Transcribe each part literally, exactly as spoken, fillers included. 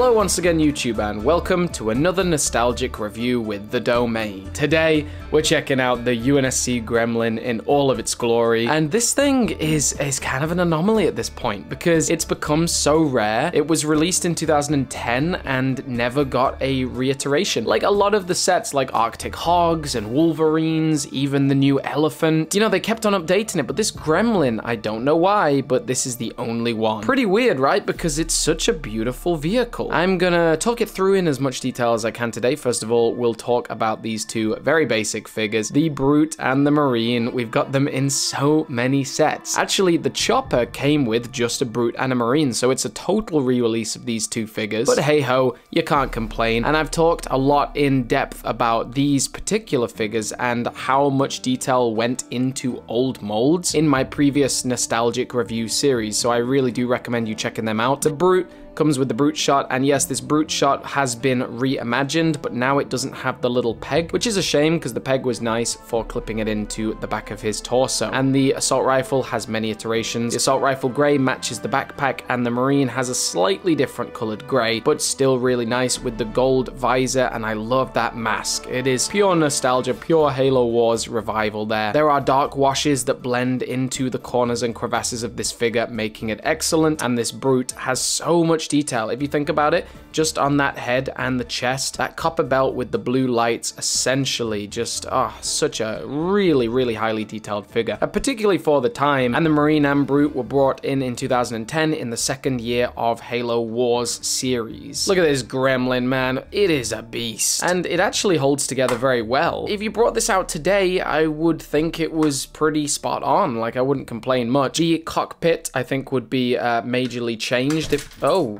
Hello once again YouTube and welcome to another nostalgic review with The Domain. Today we're checking out the U N S C Gremlin in all of its glory, and this thing is, is kind of an anomaly at this point because it's become so rare. It was released in two thousand ten and never got a reiteration. Like a lot of the sets like Arctic Hogs and Wolverines, even the new Elephant, you know, they kept on updating it, but this Gremlin, I don't know why, but this is the only one. Pretty weird, right? Because it's such a beautiful vehicle. I'm gonna talk it through in as much detail as I can today. First of all, we'll talk about these two very basic figures, the Brute and the Marine. We've got them in so many sets. Actually, the Chopper came with just a Brute and a Marine, so it's a total re-release of these two figures. But hey ho, you can't complain. And I've talked a lot in depth about these particular figures and how much detail went into old molds in my previous nostalgic review series, so I really do recommend you checking them out. The Brute comes with the Brute shot, and yes, this Brute shot has been reimagined, but now it doesn't have the little peg, which is a shame because the peg was nice for clipping it into the back of his torso. And the assault rifle has many iterations. The assault rifle grey matches the backpack, and the Marine has a slightly different colored grey, but still really nice with the gold visor, and I love that mask. It is pure nostalgia, pure Halo Wars revival there. There are dark washes that blend into the corners and crevasses of this figure, making it excellent, and this Brute has so much detail. If you think about it, just on that head and the chest, that copper belt with the blue lights, essentially just ah, oh, such a really, really highly detailed figure, uh, particularly for the time. And the Marine and Brute were brought in in two thousand ten in the second year of Halo Wars series. Look at this Gremlin, man. It is a beast, and it actually holds together very well. If you brought this out today, I would think it was pretty spot on. Like, I wouldn't complain much. The cockpit, I think, would be uh, majorly changed if oh.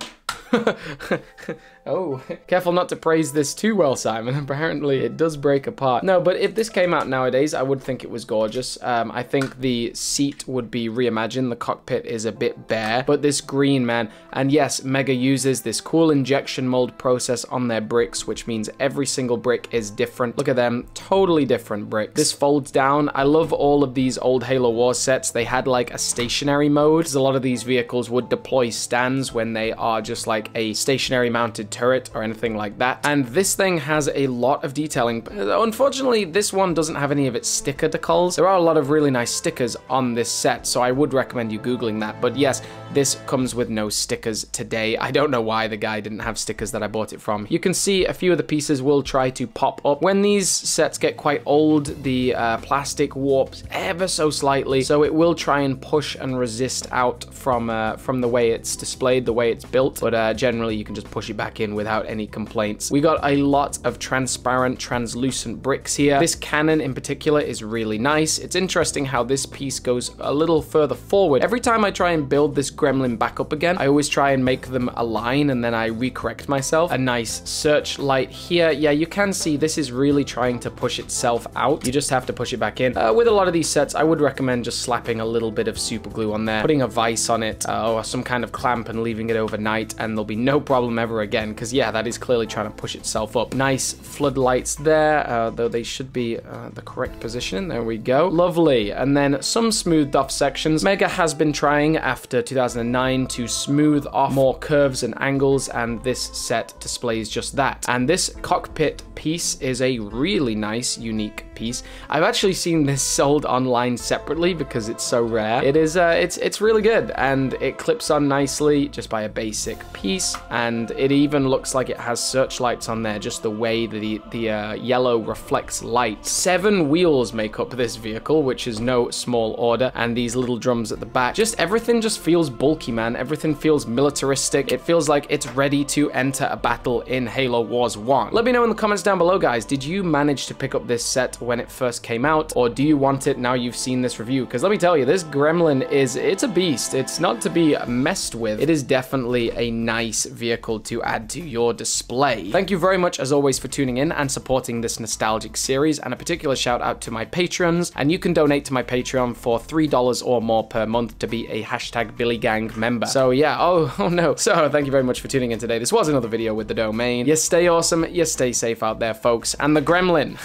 Oh, careful not to praise this too well, Simon. Apparently it does break apart. No, but if this came out nowadays, I would think it was gorgeous. Um, I think the seat would be reimagined. The cockpit is a bit bare, but this green, man. And yes, Mega uses this cool injection mold process on their bricks, which means every single brick is different. Look at them, totally different bricks. This folds down. I love all of these old Halo Wars sets. They had like a stationary mode, because a lot of these vehicles would deploy stands when they are just like a stationary mounted turret or anything like that. And this thing has a lot of detailing. Unfortunately, this one doesn't have any of its sticker decals. There are a lot of really nice stickers on this set, so I would recommend you Googling that. But yes, this comes with no stickers today. I don't know why the guy didn't have stickers that I bought it from. You can see a few of the pieces will try to pop up. When these sets get quite old, the uh, plastic warps ever so slightly, so it will try and push and resist out from, uh, from the way it's displayed, the way it's built. But uh, generally, you can just push it back in without any complaints. We got a lot of transparent, translucent bricks here. This cannon in particular is really nice. It's interesting how this piece goes a little further forward. Every time I try and build this Gremlin back up again, I always try and make them align, and then I recorrect myself. A nice searchlight here. Yeah, you can see this is really trying to push itself out. You just have to push it back in. Uh, with a lot of these sets, I would recommend just slapping a little bit of super glue on there, putting a vice on it, uh, or some kind of clamp, and leaving it overnight, and there'll be no problem ever again. Because yeah, that is clearly trying to push itself up. Nice floodlights there, uh, though they should be uh, the correct position. There we go. Lovely. And then some smoothed off sections. Mega has been trying after two thousand nine to smooth off more curves and angles, and this set displays just that. And this cockpit piece is a really nice, unique piece. I've actually seen this sold online separately because it's so rare. It is, uh, it's, it's really good, and it clips on nicely just by a basic piece, and it even looks like it has searchlights on there, just the way that the, the uh, yellow reflects light. Seven wheels make up this vehicle, which is no small order, and these little drums at the back. Just everything just feels bulky, man. Everything feels militaristic. It feels like it's ready to enter a battle in Halo Wars one. Let me know in the comments down below, guys, did you manage to pick up this set when it first came out, or do you want it now you've seen this review? Because let me tell you, this Gremlin is, it's a beast. It's not to be messed with. It is definitely a nice vehicle to add to your display. Thank you very much as always for tuning in and supporting this nostalgic series, and a particular shout out to my Patreons. And you can donate to my Patreon for three dollars or more per month to be a hashtag Billy Gang member. So yeah, oh, oh no. So thank you very much for tuning in today. This was another video with The Domain. You stay awesome, you stay safe out there, folks. And the Gremlin,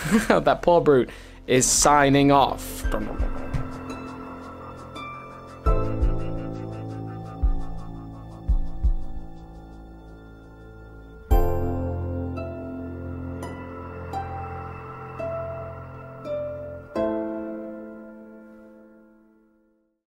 that poor Brute, is signing off.